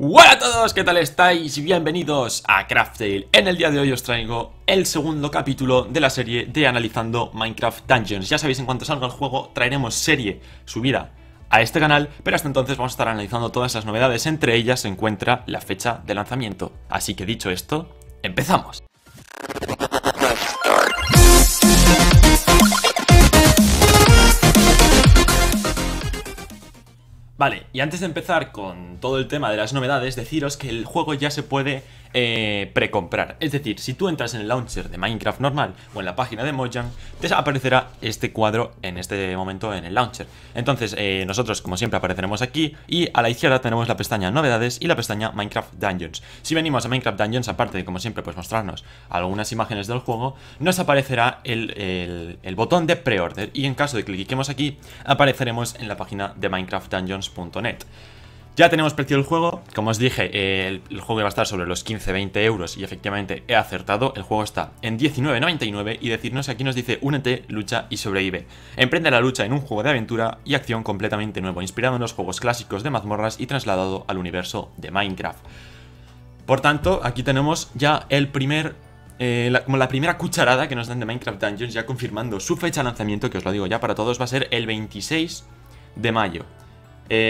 Hola a todos, ¿qué tal estáis? Bienvenidos a Craftale. En el día de hoy os traigo el segundo capítulo de la serie de analizando Minecraft Dungeons. Ya sabéis, en cuanto salga el juego traeremos serie subida a este canal, pero hasta entonces vamos a estar analizando todas las novedades. Entre ellas se encuentra la fecha de lanzamiento. Así que dicho esto, ¡empezamos! Vale, y antes de empezar con todo el tema de las novedades, deciros que el juego ya se puede precomprar. Es decir, si tú entras en el launcher de Minecraft normal o en la página de Mojang, te aparecerá este cuadro en este momento en el launcher. Entonces, nosotros, como siempre, apareceremos aquí y a la izquierda tenemos la pestaña Novedades y la pestaña Minecraft Dungeons. Si venimos a Minecraft Dungeons, aparte de, como siempre, pues mostrarnos algunas imágenes del juego, nos aparecerá el botón de pre-order y en caso de que cliquemos aquí, apareceremos en la página de Minecraft Dungeons. Ya tenemos precio del juego. Como os dije, el juego iba a estar sobre los 15-20 euros y efectivamente he acertado. El juego está en 19,99 y decirnos aquí nos dice: únete, lucha y sobrevive. Emprende la lucha en un juego de aventura y acción completamente nuevo, inspirado en los juegos clásicos de mazmorras y trasladado al universo de Minecraft. Por tanto, aquí tenemos ya el primer... como la primera cucharada que nos dan de Minecraft Dungeons, ya confirmando su fecha de lanzamiento, que os lo digo ya para todos, va a ser el 26 de mayo.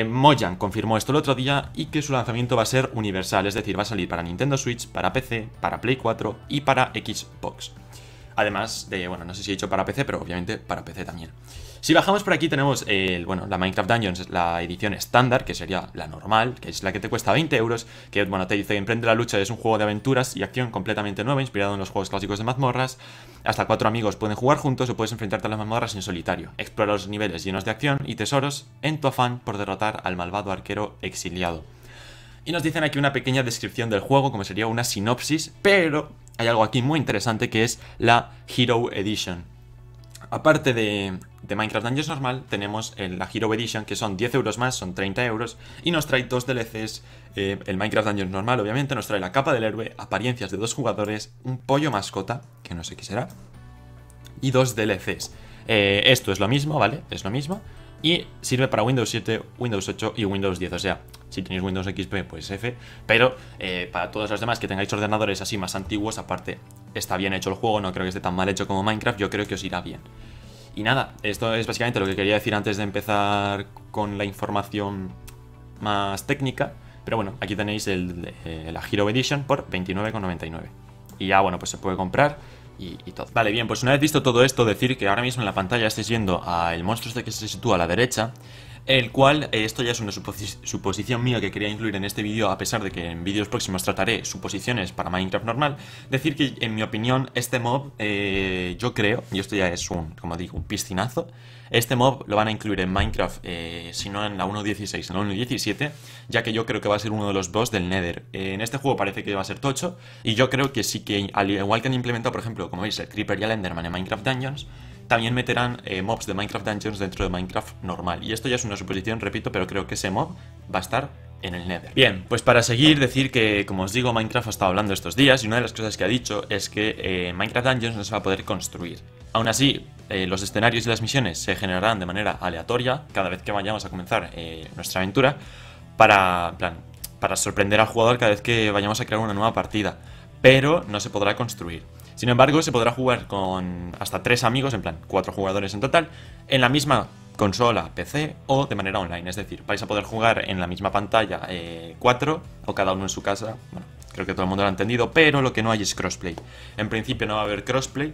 Mojang confirmó esto el otro día y que su lanzamiento va a ser universal, es decir, va a salir para Nintendo Switch, para PC, para Play 4 y para Xbox. Además de, bueno, no sé si he dicho para PC, pero obviamente para PC también. Si bajamos por aquí tenemos, la Minecraft Dungeons, la edición estándar, que sería la normal, que es la que te cuesta 20 euros, que, bueno, te dice: emprende la lucha, es un juego de aventuras y acción completamente nuevo, inspirado en los juegos clásicos de mazmorras. Hasta 4 amigos pueden jugar juntos o puedes enfrentarte a las mazmorras en solitario. Explora los niveles llenos de acción y tesoros en tu afán por derrotar al malvado arquero exiliado. Y nos dicen aquí una pequeña descripción del juego, como sería una sinopsis, pero hay algo aquí muy interesante que es la Hero Edition. Aparte de Minecraft Dungeons normal, tenemos la Hero Edition, que son 10 euros más, son 30 euros, y nos trae dos DLCs, el Minecraft Dungeons normal obviamente, nos trae la capa del héroe, apariencias de 2 jugadores, un pollo mascota, que no sé qué será, y dos DLCs. Esto es lo mismo, ¿vale? Es lo mismo, y sirve para Windows 7, Windows 8 y Windows 10, o sea... Si tenéis Windows XP, pues F, pero para todos los demás que tengáis ordenadores así más antiguos, aparte está bien hecho el juego, no creo que esté tan mal hecho como Minecraft, yo creo que os irá bien. Y nada, esto es básicamente lo que quería decir antes de empezar con la información más técnica, pero bueno, aquí tenéis la Hero Edition por 29,99 y ya, bueno, pues se puede comprar. Y todo. Vale, bien, pues una vez visto todo esto, decir que ahora mismo en la pantalla estáis viendo al monstruo este que se sitúa a la derecha, el cual, esto ya es una suposición mía que quería incluir en este vídeo, a pesar de que en vídeos próximos trataré suposiciones para Minecraft normal. Decir que, en mi opinión, este mob, yo creo, y esto ya es un, como digo, un piscinazo, este mob lo van a incluir en Minecraft, si no en la 1.16, en la 1.17, ya que yo creo que va a ser uno de los boss del Nether. En este juego parece que va a ser tocho, y yo creo que sí que, al igual que han implementado, por ejemplo, como veis, el Creeper y el Enderman en Minecraft Dungeons, también meterán mobs de Minecraft Dungeons dentro de Minecraft normal. Y esto ya es una suposición, repito, pero creo que ese mob va a estar en el Nether. Bien, pues para seguir, decir que, como os digo, Minecraft ha estado hablando estos días y una de las cosas que ha dicho es que Minecraft Dungeons no se va a poder construir. Aún así, los escenarios y las misiones se generarán de manera aleatoria cada vez que vayamos a comenzar nuestra aventura para sorprender al jugador cada vez que vayamos a crear una nueva partida, pero no se podrá construir. Sin embargo, se podrá jugar con hasta 3 amigos, en plan 4 jugadores en total, en la misma consola, PC o de manera online. Es decir, vais a poder jugar en la misma pantalla 4 o cada uno en su casa. Bueno, creo que todo el mundo lo ha entendido, pero lo que no hay es crossplay. En principio no va a haber crossplay,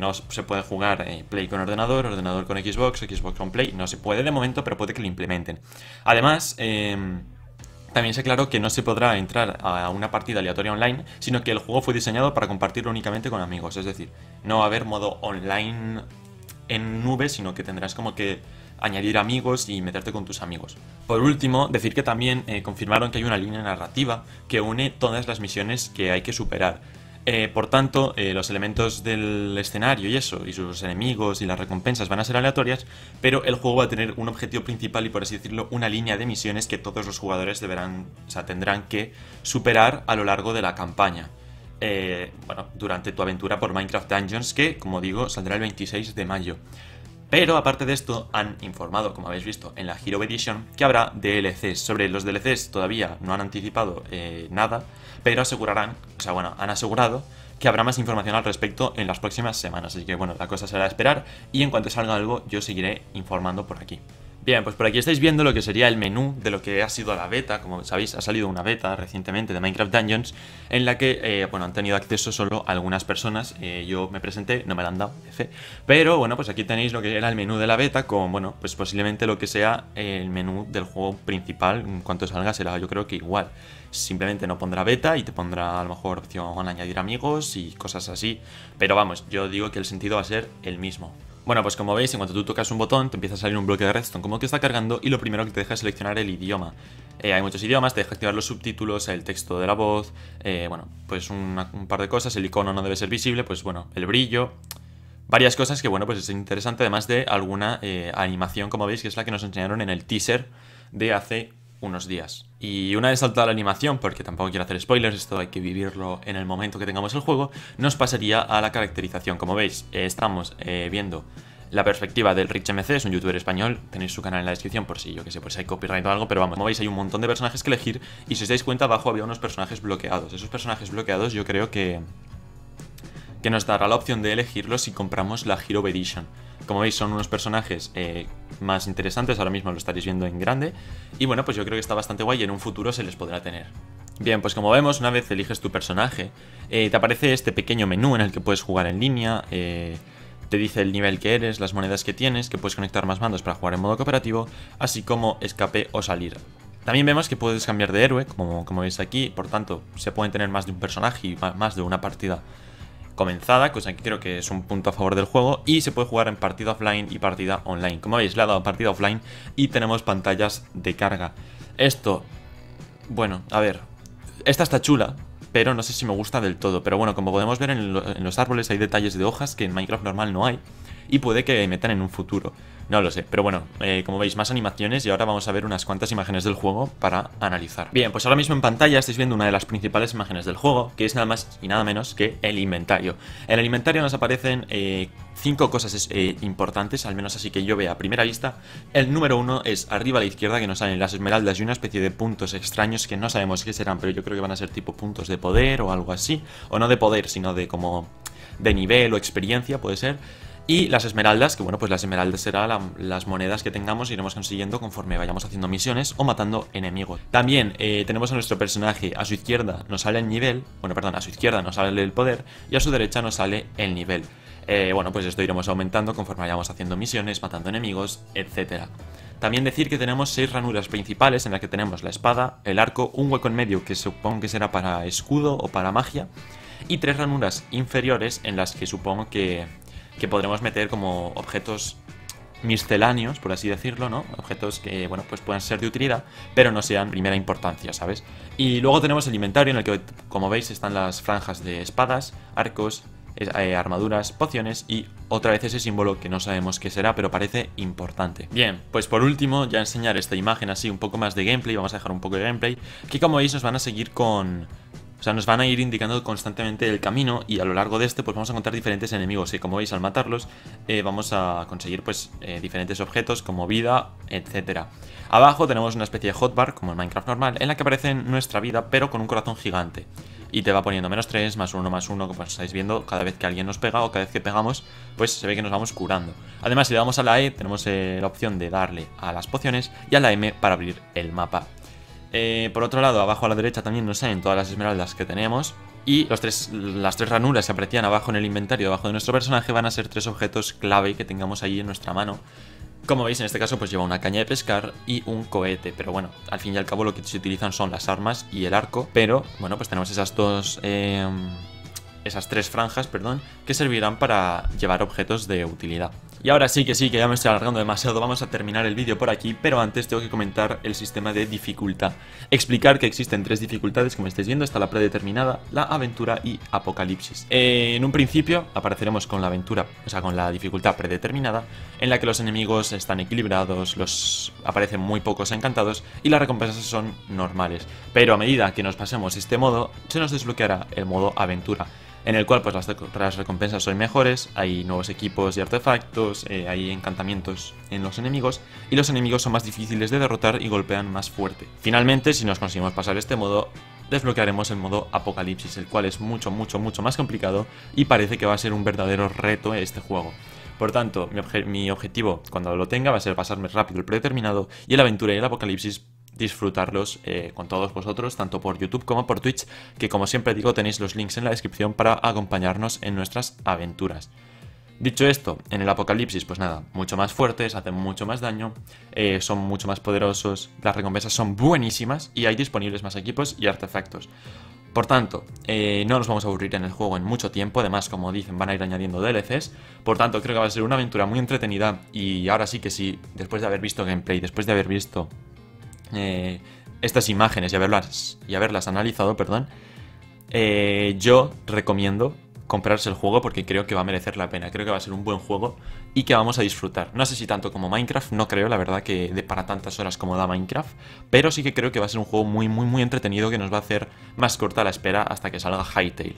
no se puede jugar Play con ordenador, ordenador con Xbox, Xbox con Play. No se puede de momento, pero puede que lo implementen. Además... también se aclaró que no se podrá entrar a una partida aleatoria online, sino que el juego fue diseñado para compartirlo únicamente con amigos. Es decir, no va a haber modo online en nube, sino que tendrás como que añadir amigos y meterte con tus amigos. Por último, decir que también confirmaron que hay una línea narrativa que une todas las misiones que hay que superar. Por tanto, los elementos del escenario y eso, y sus enemigos y las recompensas van a ser aleatorias, pero el juego va a tener un objetivo principal y, por así decirlo, una línea de misiones que todos los jugadores tendrán que superar a lo largo de la campaña. Bueno, durante tu aventura por Minecraft Dungeons, que, como digo, saldrá el 26 de mayo. Pero aparte de esto han informado, como habéis visto en la Hero Edition, que habrá DLCs. Sobre los DLCs todavía no han anticipado nada, pero han asegurado que habrá más información al respecto en las próximas semanas. Así que bueno, la cosa será esperar y en cuanto salga algo yo seguiré informando por aquí. Bien, pues por aquí estáis viendo lo que sería el menú de lo que ha sido la beta. Como sabéis, ha salido una beta recientemente de Minecraft Dungeons en la que, bueno, han tenido acceso solo algunas personas. Yo me presenté, no me la han dado, F. Pero bueno, pues aquí tenéis lo que era el menú de la beta con, bueno, pues posiblemente lo que sea el menú del juego principal. En cuanto salga será, yo creo que igual. Simplemente no pondrá beta y te pondrá a lo mejor opción añadir amigos y cosas así. Pero vamos, yo digo que el sentido va a ser el mismo. Bueno, pues como veis, en cuanto tú tocas un botón, te empieza a salir un bloque de redstone como que está cargando y lo primero que te deja es seleccionar el idioma. Hay muchos idiomas, te deja activar los subtítulos, el texto de la voz, bueno, pues un par de cosas. El icono no debe ser visible, pues bueno, el brillo, varias cosas que bueno, pues es interesante, además de alguna animación, como veis, que es la que nos enseñaron en el teaser de hace unos días. Y una vez saltada la animación, porque tampoco quiero hacer spoilers, esto hay que vivirlo en el momento que tengamos el juego, nos pasaría a la caracterización. Como veis, estamos viendo la perspectiva del Rich MC, es un youtuber español, tenéis su canal en la descripción por si, yo que sé, pues hay copyright o algo, pero vamos, como veis hay un montón de personajes que elegir y si os dais cuenta abajo había unos personajes bloqueados. Esos personajes bloqueados yo creo que nos dará la opción de elegirlos si compramos la Hero Edition. Como veis son unos personajes más interesantes, ahora mismo lo estaréis viendo en grande. Y bueno, pues yo creo que está bastante guay y en un futuro se les podrá tener. Bien, pues como vemos, una vez eliges tu personaje, te aparece este pequeño menú en el que puedes jugar en línea, te dice el nivel que eres, las monedas que tienes, que puedes conectar más mandos para jugar en modo cooperativo, así como escape o salir. También vemos que puedes cambiar de héroe, como veis aquí, por tanto se pueden tener más de un personaje y más de una partida comenzada, cosa que creo que es un punto a favor del juego, y se puede jugar en partida offline y partida online. Como veis, le ha dado partida offline y tenemos pantallas de carga. Esto, bueno, a ver, esta está chula, pero no sé si me gusta del todo. Pero bueno, como podemos ver en los árboles hay detalles de hojas que en Minecraft normal no hay y puede que metan en un futuro, no lo sé. Pero bueno, como veis, más animaciones y ahora vamos a ver unas cuantas imágenes del juego para analizar. Bien, pues ahora mismo en pantalla estáis viendo una de las principales imágenes del juego, que es nada más y nada menos que el inventario. En el inventario nos aparecen 5 cosas importantes, al menos así que yo veo a primera vista. El número 1 es arriba a la izquierda, que nos salen las esmeraldas y una especie de puntos extraños que no sabemos qué serán, pero yo creo que van a ser tipo puntos de poder o algo así, o no de poder, sino de como de nivel o experiencia, puede ser. Y las esmeraldas, que bueno, pues las esmeraldas serán las monedas que tengamos, iremos consiguiendo conforme vayamos haciendo misiones o matando enemigos. También tenemos a nuestro personaje, a su izquierda nos sale el nivel, bueno, perdón, a su izquierda nos sale el poder y a su derecha nos sale el nivel. Bueno, pues esto iremos aumentando conforme vayamos haciendo misiones, matando enemigos, etc. También decir que tenemos 6 ranuras principales en las que tenemos la espada, el arco, un hueco en medio que supongo que será para escudo o para magia y 3 ranuras inferiores en las que supongo que podremos meter como objetos misceláneos, por así decirlo, ¿no? Objetos que, bueno, pues puedan ser de utilidad, pero no sean primera importancia, ¿sabes? Y luego tenemos el inventario en el que, como veis, están las franjas de espadas, arcos, armaduras, pociones y otra vez ese símbolo que no sabemos qué será, pero parece importante. Bien, pues por último, ya enseñar esta imagen así, un poco más de gameplay, vamos a dejar un poco de gameplay, que como veis nos van a seguir con... O sea, nos van a ir indicando constantemente el camino y a lo largo de este pues vamos a encontrar diferentes enemigos que, como veis, al matarlos vamos a conseguir pues diferentes objetos como vida, etc. Abajo tenemos una especie de hotbar, como en Minecraft normal, en la que aparece nuestra vida pero con un corazón gigante. Y te va poniendo -3, +1, +1, como estáis viendo, cada vez que alguien nos pega o cada vez que pegamos, pues se ve que nos vamos curando. Además, si le damos a la E, tenemos la opción de darle a las pociones y a la M para abrir el mapa. Por otro lado, abajo a la derecha también nos salen todas las esmeraldas que tenemos. Y las tres ranuras que aparecían abajo en el inventario, debajo de nuestro personaje, van a ser 3 objetos clave que tengamos ahí en nuestra mano. Como veis, en este caso pues lleva una caña de pescar y un cohete. Pero bueno, al fin y al cabo lo que se utilizan son las armas y el arco. Pero bueno, pues tenemos esas tres franjas, perdón, que servirán para llevar objetos de utilidad. Y ahora sí, que ya me estoy alargando demasiado, vamos a terminar el vídeo por aquí, pero antes tengo que comentar el sistema de dificultad. Explicar que existen 3 dificultades, como estáis viendo, está la predeterminada, la aventura y apocalipsis. En un principio apareceremos con la aventura, o sea, con la dificultad predeterminada, en la que los enemigos están equilibrados, aparecen muy pocos encantados y las recompensas son normales. Pero a medida que nos pasemos este modo, se nos desbloqueará el modo aventura. en el cual pues las recompensas son mejores, hay nuevos equipos y artefactos, hay encantamientos en los enemigos, y los enemigos son más difíciles de derrotar y golpean más fuerte. Finalmente, si nos conseguimos pasar este modo, desbloquearemos el modo Apocalipsis, el cual es mucho más complicado y parece que va a ser un verdadero reto este juego. Por tanto, mi objetivo cuando lo tenga va a ser pasarme rápido el predeterminado y el aventura y el apocalipsis, disfrutarlos con todos vosotros, tanto por YouTube como por Twitch, que como siempre digo tenéis los links en la descripción para acompañarnos en nuestras aventuras. Dicho esto, en el apocalipsis pues nada, mucho más fuertes, hacen mucho más daño, son mucho más poderosos, las recompensas son buenísimas y hay disponibles más equipos y artefactos. Por tanto, no nos vamos a aburrir en el juego en mucho tiempo, además como dicen van a ir añadiendo DLCs, por tanto creo que va a ser una aventura muy entretenida. Y ahora sí que sí, después de haber visto gameplay, después de haber visto estas imágenes y haberlas analizado, perdón, yo recomiendo comprarse el juego porque creo que va a merecer la pena, creo que va a ser un buen juego y que vamos a disfrutar. No sé si tanto como Minecraft, no creo, la verdad, que para tantas horas como da Minecraft, pero sí que creo que va a ser un juego muy entretenido que nos va a hacer más corta la espera hasta que salga Hytale.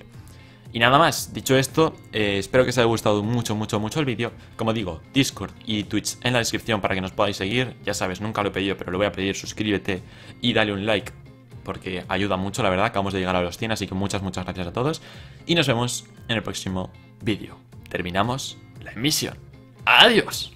Y nada más, dicho esto, espero que os haya gustado mucho el vídeo. Como digo, Discord y Twitch en la descripción para que nos podáis seguir. Ya sabes, nunca lo he pedido, pero lo voy a pedir, suscríbete y dale un like, porque ayuda mucho, la verdad. Acabamos de llegar a los 100, así que muchas gracias a todos. Y nos vemos en el próximo vídeo. Terminamos la emisión. ¡Adiós!